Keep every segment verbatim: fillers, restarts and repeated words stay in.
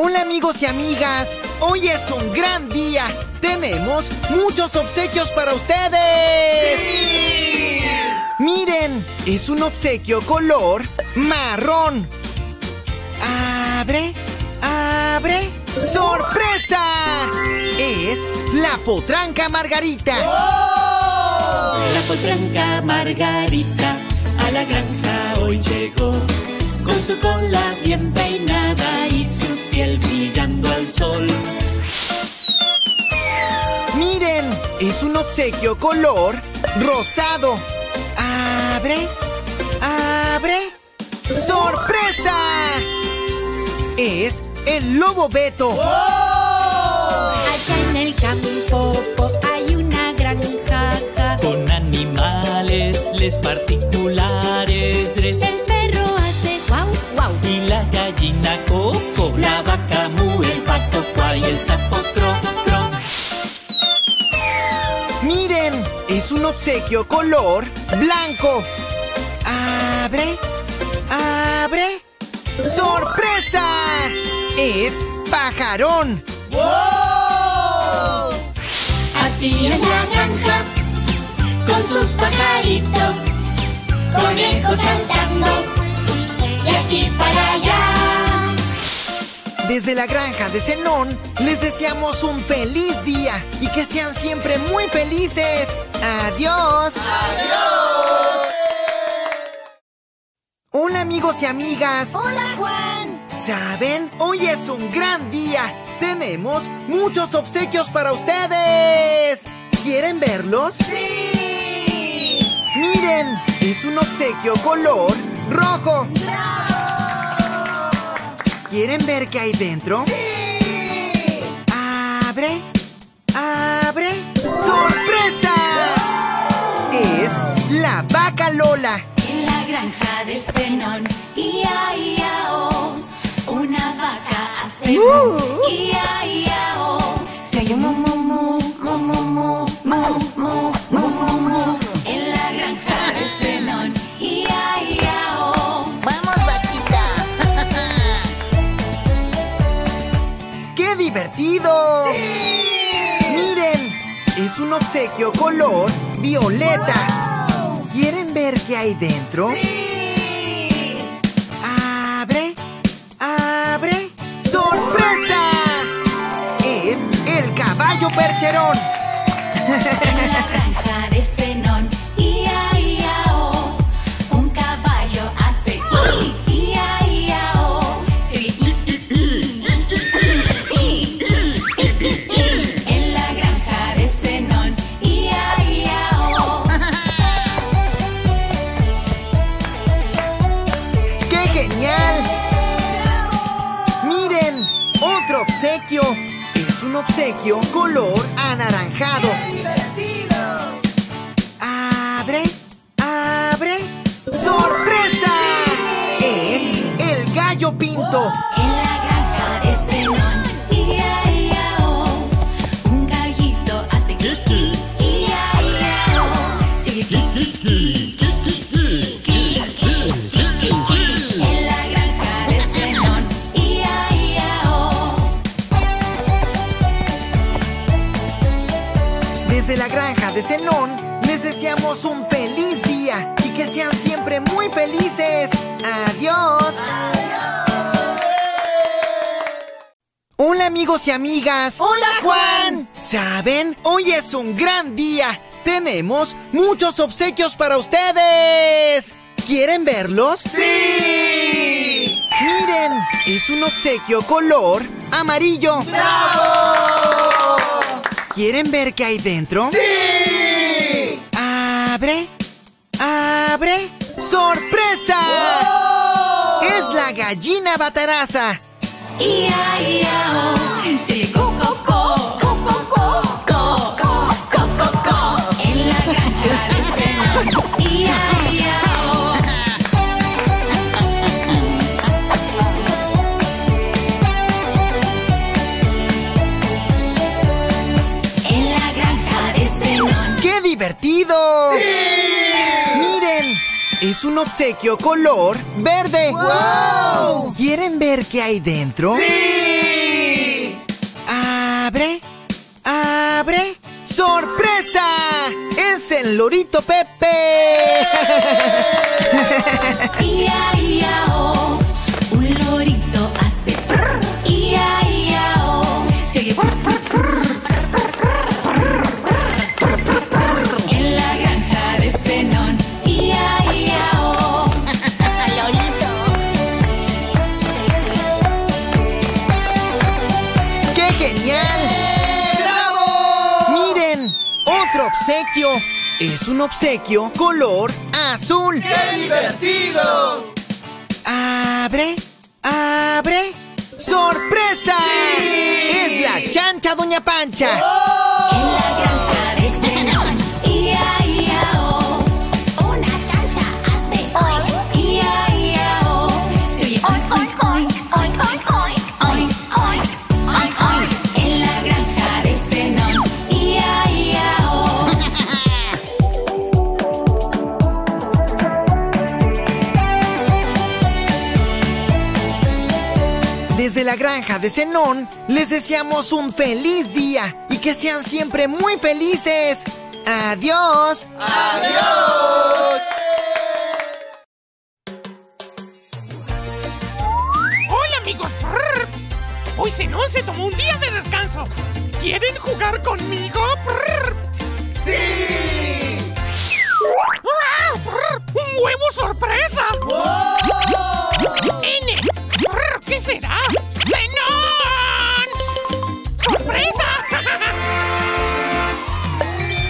Hola amigos y amigas, hoy es un gran día. Tenemos muchos obsequios para ustedes. ¡Sí! Miren, es un obsequio color marrón. Abre, abre, sorpresa. Es la potranca Margarita. ¡Oh! La potranca Margarita a la granja hoy llegó. Con su cola bien peinada y su piel brillando al sol. Miren, es un obsequio color rosado. Abre, abre, sorpresa. Es el lobo Beto. ¡Oh! Allá en el campo hay una gran jaca con animales les particulares. El perro hace guau guau y la gallina Coco, la vaca mu, el pato cuá y el sapo tro tro. Miren, es un obsequio color blanco. Abre, abre, sorpresa. Es pajarón. ¡Wow! Así es la granja con sus pajaritos, conejos saltando de aquí para allá. Desde la granja de Zenón les deseamos un feliz día y que sean siempre muy felices. Adiós. Adiós. Hola amigos y amigas. Hola Juan. ¿Saben? Hoy es un gran día. Tenemos muchos obsequios para ustedes. ¿Quieren verlos? ¡Sí! Miren, es un obsequio color rojo. ¡Bravo! ¿Quieren ver qué hay dentro? ¡Sí! Abre, abre, ¡sorpresa! ¡Oh! Es la vaca Lola. En la granja de Zenón, ia, ia, oh, una vaca hace uh, uh. ia, ia, oh, se oye mu, mu, mu, mu, mu, mu, mu, mu, mu, mu, mu. En la granja de Zenón, ia, ia, oh. ¡Vamos, vaquita! ¡Qué divertido! ¡Sí! Miren, es un obsequio color violeta. ¿Quieren ver qué hay dentro? ¡Sí! ¡Abre! ¡Abre! ¡Sorpresa! Es el caballo Percherón. En la granja de Zenón, ia, ia, oh, un caballo hace ia, ia, oh. En la granja de Zenón, ia, ia, oh. ¡Genial! ¡Miren! ¡Otro obsequio! Es un obsequio color anaranjado. ¡Qué divertido! ¡Abre! ¡Abre! ¡Sorpresa! ¡Es el gallo pinto! En la granja de Zenón, ia, ia, oh, un gallito hace kiki, ia, ia, oh, sigue kiki, kiki. Desde la granja de Zenón les deseamos un feliz día y que sean siempre muy felices. ¡Adiós! ¡Adiós! Hola amigos y amigas. ¡Hola Juan! ¿Saben? Hoy es un gran día. Tenemos muchos obsequios para ustedes. ¿Quieren verlos? ¡Sí! Miren, es un obsequio color amarillo. ¡Bravo! ¿Quieren ver qué hay dentro? ¡Sí! ¡Abre! ¡Abre! ¡Sorpresa! ¡Oh! ¡Es la gallina bataraza! ¡Ia, ia, oh! ¡Se le co, co, co! ¡Co, co, co! ¡Co, co, co, co, co! En la granja de Zenón, ia, ia, oh. ¡Divertido! ¡Sí! Miren, es un obsequio color verde. ¡Wow! ¿Quieren ver qué hay dentro? ¡Sí! el lorito Pepe. ¡Ia, ia, oh! Un lorito hace prr. ¡Ia, ia, oh! Se oye prr, prr, prr, prr, prr, prr, prr. En la granja de Zenón. ¡Ia, ia, oh! ¡Lorito! ¡Qué genial! Otro obsequio. Es un obsequio color azul. ¡Qué divertido! ¡Abre! ¡Abre! ¡Sorpresa! ¡Sí! ¡Es la chancha, doña Pancha! ¡Oh! En la granja de Zenón. ¡Ia, ia, oh! Una chancha hace oink. ¡Ia, ia, oh! Se oye oink, oink, oink, oink, oink, oink, oink, oink, oink, oink. En la granja de Zenón. ¡Ia, ia, oh! Desde la granja de Zenón les deseamos un feliz día y que sean siempre muy felices. ¡Adiós! ¡Adiós! ¡Hola, amigos! Hoy Zenón se tomó un día de descanso. ¿Quieren jugar conmigo? ¡Sí! ¡Un huevo sorpresa! ¡Wow! ¡N! ¿Qué será? ¡Zenón! ¡Sorpresa!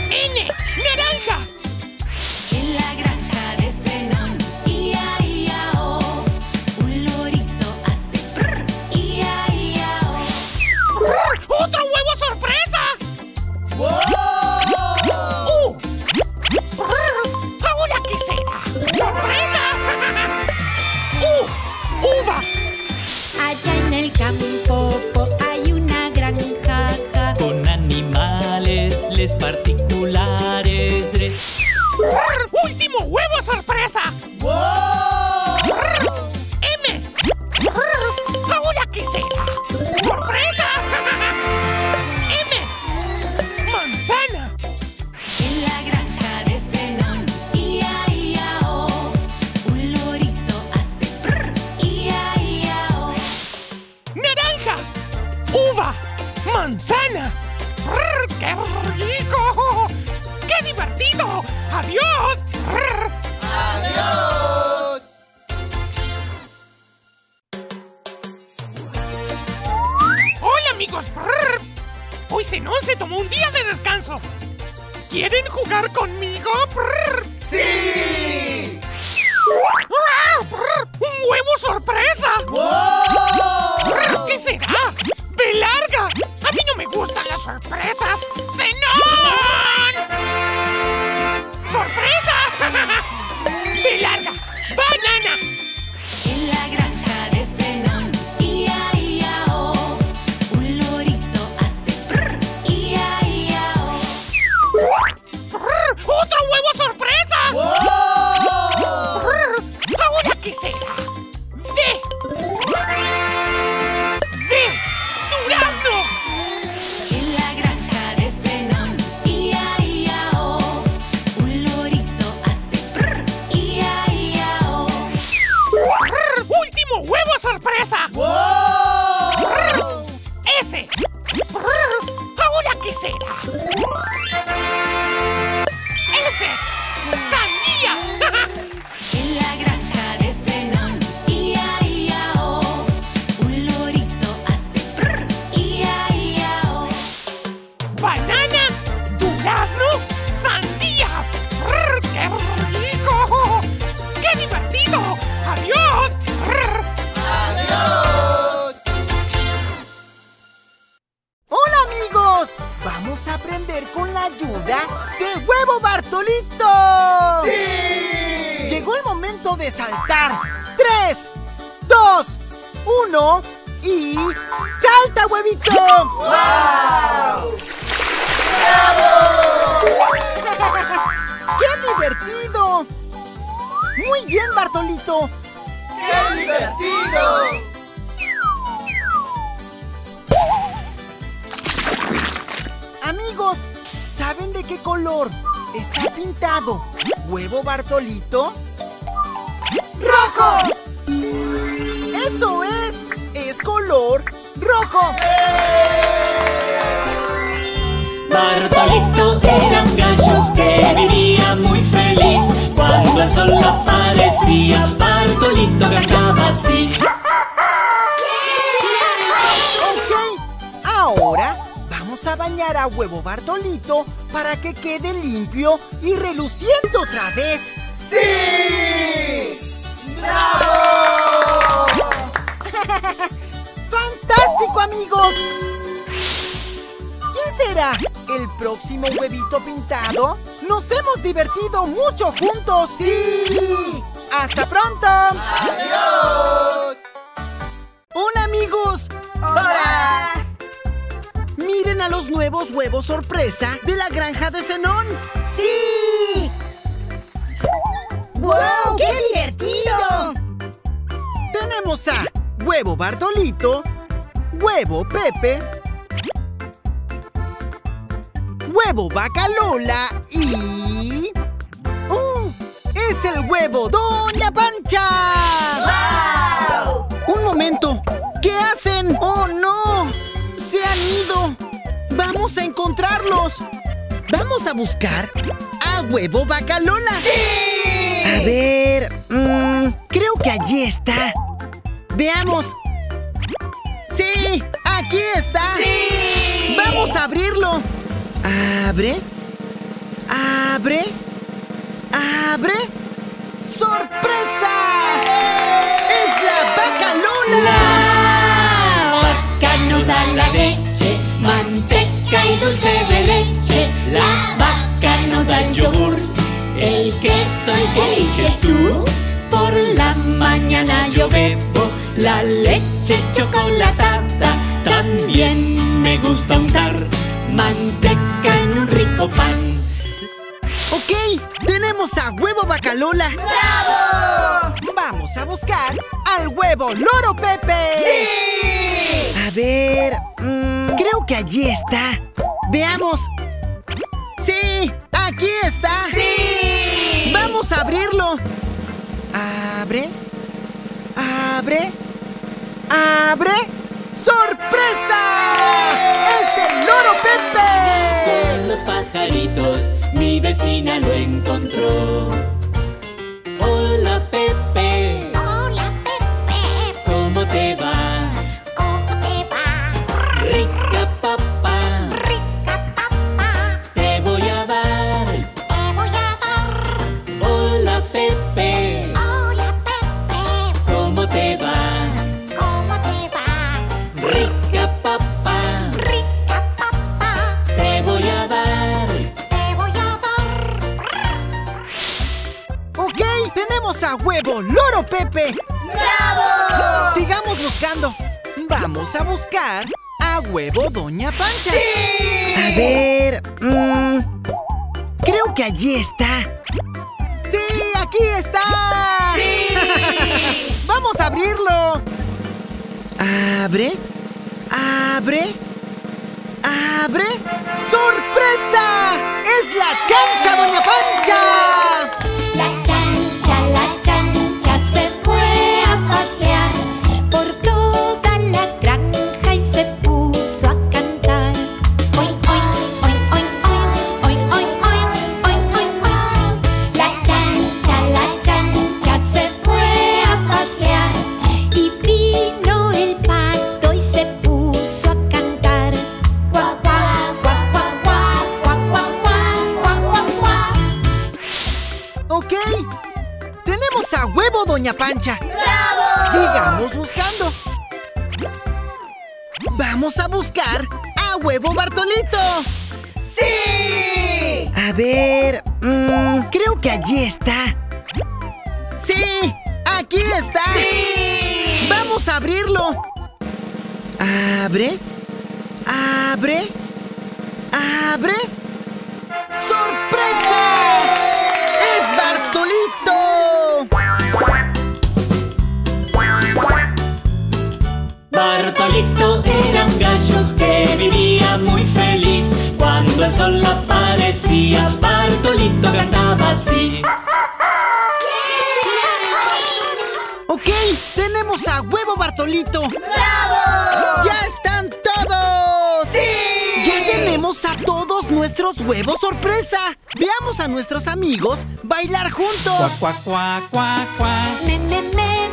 ¡N! ¡Naranja! En la granja de Zenón. ¡Ia, ia, oh! Un lorito hace prr. ¡Ia, ia, oh! ¡Otro huevo sorpresa! ¡Wow! ¡Uh! ¡Ahora qué será! ¡Sorpresa! ¡Uh! ¡Uva! Allá en el campo hay una granja con animales les particulares. ¡Último huevo sorpresa! ¡Wow! ¡M! ¡Ahora qué será! ¡Sorpresa! ¡M! ¡Manzana! En la granja de Zenón. ¡Ia, ia, oh! Un lorito hace prr. ¡Ia, ia, oh! ¡Naranja! ¡Uva! ¡Manzana! ¡Rrr! ¡Qué rico! ¡Qué divertido! ¡Adiós! ¡Rrr! ¡Adiós! ¡Hola, amigos! Prr. Hoy Zenón se tomó un día de descanso. ¿Quieren jugar conmigo? Prr. ¡Sí! ¡Ah! Prr. ¡Un huevo sorpresa! ¡Wow! ¿Qué será? ¡Ve larga! ¡A mí no me gustan las sorpresas! ¡Zenón! ¡Sorpresa! ¡Ve larga! ¡Banana! En la granja de Zenón. ¡Ia, ia, oh! Un lorito hace prr. ¡Ia, ia, oh! Prr. ¡Otro huevo sorpresa! ¡Wow! Prr. ¿Ahora qué será? ¡De! En la granja de Zenón. ¡Ia, ia, oh! Un lorito hace prr. ¡Ia, ia, oh! Prr. ¡Último huevo sorpresa! ¡Wow! Prr. ¡Ese! Prr. ¿Ahora qué será? ¡Ese! ¡Sandía! En la granja de Zenón. ¡Ia, ia, oh! Un lorito hace prr. ¡Ia, ia, oh! ¡Banana! ¡Durazno! ¡Sandía! ¡Prr! ¡Qué rico! ¡Qué divertido! ¡Adiós! ¡Prr! ¡Adiós! ¡Hola, amigos! Vamos a aprender con la ayuda de Huevo Bartolito. ¡Sí! Llegó el momento de saltar. ¡Tres, dos, uno y... ¡salta, huevito! ¡Wow! ¡Bravo! ¡Qué divertido! Muy bien, Bartolito. ¡Qué divertido! Amigos, ¿saben de qué color Está pintado. ¿Huevo Bartolito? ¡Rojo! ¡Eso es! ¡Es color rojo! Bartolito era un gallo que vivía muy feliz. Cuando el sol aparecía, Bartolito cantaba así. Ok, ahora vamos a bañar a Huevo Bartolito para que quede limpio y reluciente otra vez. ¡Sí! ¡Bravo! ¡Fantástico, amigos! ¿Quién será el próximo huevito pintado? ¡Nos hemos divertido mucho juntos! ¡Sí! ¡Hasta pronto! ¡Adiós! ¡Hola, amigos! ¡Hola! ¡Miren a los nuevos huevos sorpresa de la granja de Zenón! ¡Sí! ¡Wow! ¡Qué divertido! Tenemos a Huevo Bartolito, Huevo Pepe, Huevo Vaca Lola y... ¡Oh! ¡Es el huevo Doña Pancha! ¡Wow! ¡Un momento! ¿Qué hacen? ¡Oh, no! ¡Se han ido! ¡Vamos a encontrarlos! ¡Vamos a buscar a Huevo Vaca Lola! ¡Sí! A ver... Mmm, creo que allí está. ¡Veamos! ¡Sí! ¡Aquí está! ¡Sí! ¡Vamos a abrirlo! Abre, abre, abre, ¡sorpresa! ¡Es la vaca Lola! La vaca no da la leche, manteca y dulce de leche. La vaca no da el yogur, el queso el que eliges tú. Por la mañana yo bebo la leche chocolatada, también me gusta untar manteca en un rico pan. Ok, tenemos a Huevo Vaca Lola. ¡Bravo! Vamos a buscar al huevo Loro Pepe. ¡Sí! A ver, mmm, creo que allí está. Veamos. ¡Sí! ¡Aquí está! ¡Sí! ¡Vamos a abrirlo! Abre, abre, abre. ¡Sorpresa! ¡Es el Loro Pepe! Con los pajaritos mi vecina lo encontró. Hola, Pepe. Hola, Pepe. ¿Cómo te va? ¿Cómo te va? Rica papá. Rica papá. Te voy a dar. Te voy a dar. Hola, Pepe. Hola, Pepe. ¿Cómo te va? A huevo Loro Pepe. ¡Bravo! Sigamos buscando. Vamos a buscar a huevo Doña Pancha. ¡Sí! A ver, mmm, creo que allí está. ¡Sí! ¡Aquí está! ¡Sí! ¡Vamos a abrirlo! Abre, abre, abre. ¡Sorpresa! ¡Es la chancha Doña Pancha! Doña Pancha. ¡Bravo! Sigamos buscando. Vamos a buscar a Huevo Bartolito. ¡Sí! A ver, mmm, creo que allí está. ¡Sí! ¡Aquí está! ¡Sí! ¡Vamos a abrirlo! Abre, abre, abre. ¡Sorpresa! ¡Es Bartolito! Bartolito era un gallo que vivía muy feliz. Cuando el sol aparecía, Bartolito cantaba así. Ok, tenemos a huevo Bartolito. ¡Bravo! ¡Ya están todos! ¡Sí! ¡Ya tenemos a todos nuestros huevos sorpresa! Veamos a nuestros amigos bailar juntos. ¡Cuac, cuac, cuac, cuac! ¡Me, me, me,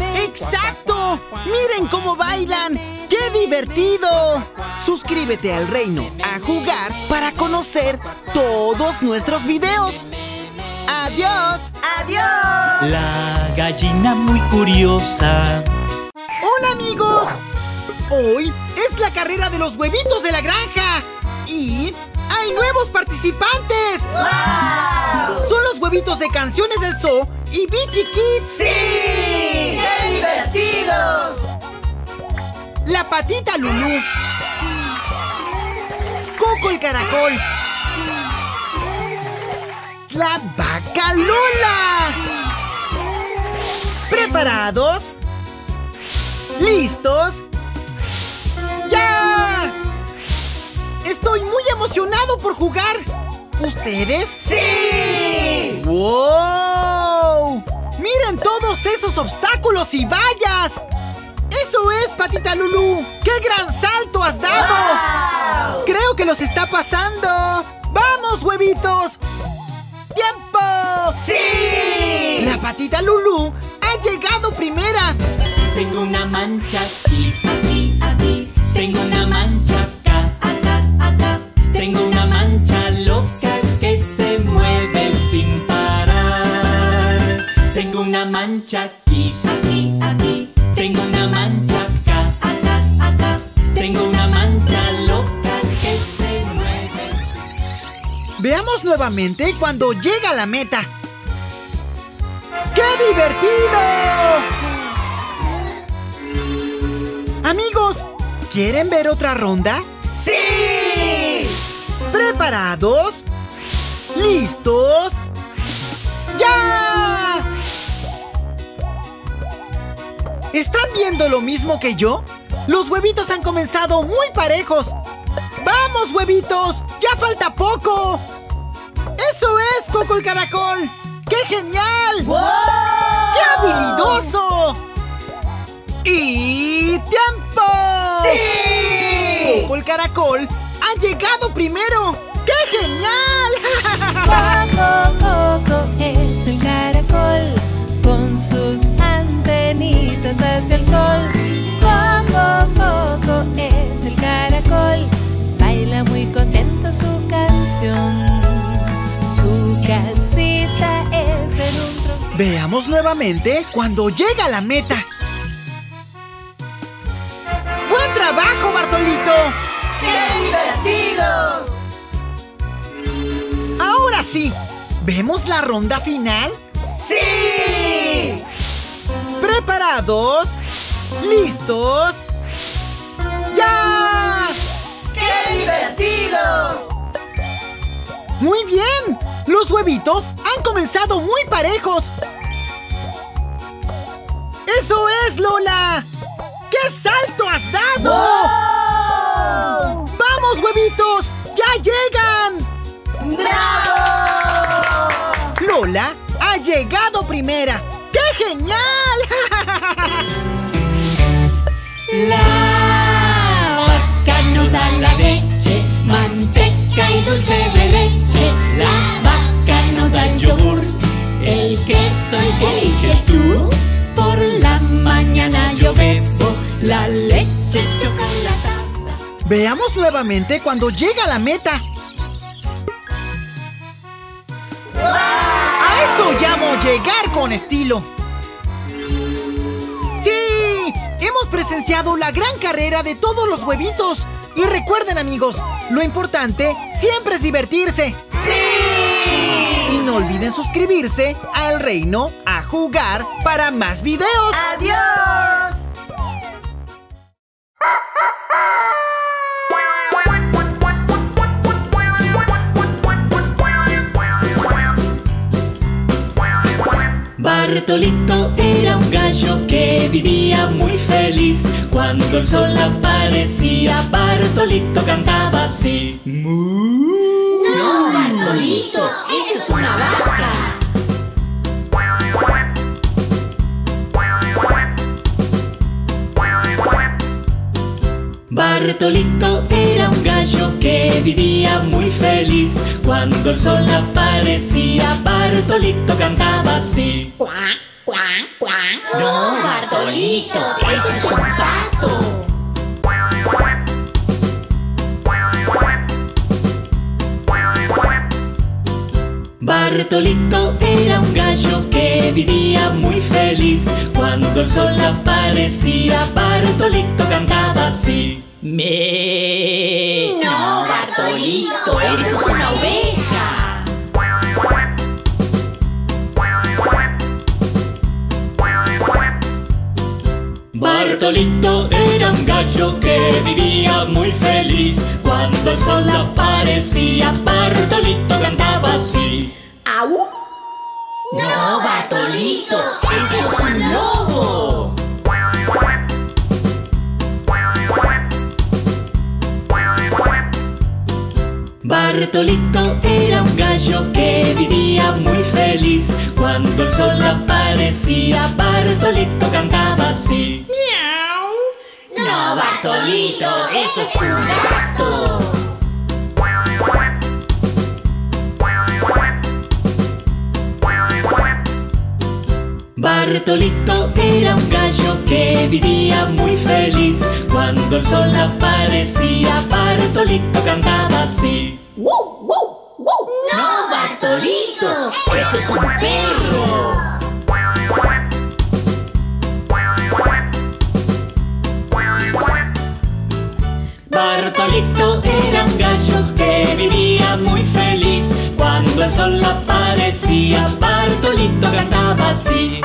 me! ¡Exacto! ¡Miren cómo bailan! ¡Qué divertido! Suscríbete al Reino a Jugar para conocer todos nuestros videos. ¡Adiós! ¡Adiós! La gallina muy curiosa. ¡Hola, amigos! Hoy es la carrera de los huevitos de la granja. Y hay nuevos participantes. ¡Wow! Son los huevitos de Canciones del Zoo y Bichikids. ¡Sí! ¡Qué divertido! La patita Lulú. Coco el caracol. ¡La vaca Lola! ¿Preparados? ¿Listos? ¡Ya! Estoy muy emocionado por jugar. ¿Ustedes? ¡Sí! ¡Wow! ¡Miren todos esos obstáculos y vallas! ¡Eso es, patita Lulú! ¡Qué gran salto has dado! ¡Wow! Creo que los está pasando. ¡Vamos, huevitos! ¡Tiempo! ¡Sí! La patita Lulú ha llegado primera. Tengo una mancha aquí, aquí, aquí. Tengo una mancha acá, acá, acá. Tengo una mancha loca que se mueve sin parar. Tengo una mancha aquí, aquí, aquí. Tengo una mancha acá, acá, acá. Tengo una mancha loca que se mueve sin parar. Veamos nuevamente cuando llega a la meta. ¡Qué divertido! Amigos, ¿quieren ver otra ronda? ¡Sí! ¿Preparados? ¿Listos? ¡Ya! ¿Están viendo lo mismo que yo? Los huevitos han comenzado muy parejos. ¡Vamos, huevitos! ¡Ya falta poco! ¡Eso es, Coco el caracol! ¡Qué genial! ¡Wow! ¡Qué habilidoso! ¡Y tiempo! ¡Sí! Coco el caracol ha llegado primero. ¡Qué genial! Coco, Coco es el caracol con sus antenitas hacia el sol. Coco, Coco es el caracol. Baila muy contento su canción. Su casita es en un tronco. Veamos nuevamente cuando llega la meta. ¡Buen trabajo, Bartolito! ¡Qué divertido! Ahora sí, ¿vemos la ronda final? ¡Sí! ¿Preparados? ¿Listos? ¡Ya! ¡Qué divertido! ¡Muy bien! Los huevitos han comenzado muy parejos. ¡Eso es, Lola! ¡Qué salto has dado! ¡Wow! ¡Vamos, huevitos! ¡Ya llegan! ¡Bravo! Lola ha llegado primera. ¡Qué genial! La vaca no da la leche, manteca y dulce de leche. La vaca no da yogur, el queso el que eliges tú. Por la mañana yo bebo la leche chocolatada. Veamos nuevamente cuando llega la meta. ¡Wow! A eso llamo llegar con estilo. ¡Sí! Hemos presenciado la gran carrera de todos los huevitos. Y recuerden, amigos, lo importante siempre es divertirse. ¡Sí! Y no olviden suscribirse a El Reino a Jugar para más videos. ¡Adiós! Bartolito era un gallo que vivía muy feliz. Cuando el sol aparecía, Bartolito Bartolito cantaba así. ¡Mu! ¡No, Bartolito! ¡Eso es una vaca! Bartolito era un gallo que vivía muy feliz. Cuando el sol aparecía, Bartolito cantaba así. ¡Cuac, cuac, cuac! ¡No, Bartolito! ¡Eso es un pato! Bartolito era un gallo que vivía muy feliz. Cuando el sol aparecía, Bartolito cantaba así. ¡Me! ¡No, Bartolito! ¡Eso es una oveja! Bartolito era un gallo que vivía muy feliz. Cuando el sol aparecía, Bartolito cantaba así. ¡Au! ¡No, Bartolito! ¡Ese es un lobo! Bartolito era un gallo que vivía muy feliz. Cuando el sol aparecía, Bartolito cantaba así. ¡Miau! ¡No, Bartolito! ¡Ese es un gato! Bartolito era un gallo que vivía muy feliz. Cuando el sol aparecía, Bartolito cantaba así. ¡Wow, wow, wow! ¡No, Bartolito! ¡Eso es un perro! Bartolito era un gallo que vivía muy feliz. Cuando el sol aparecía, Bartolito cantaba así.